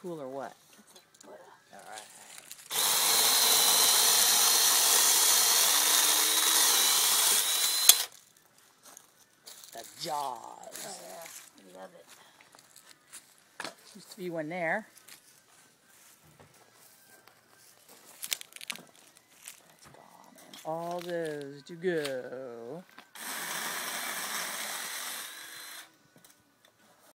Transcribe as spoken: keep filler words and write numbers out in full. cool or what? All right. The jaws. Oh yeah, I love it. Used to be one there. That's gone, and all those to go.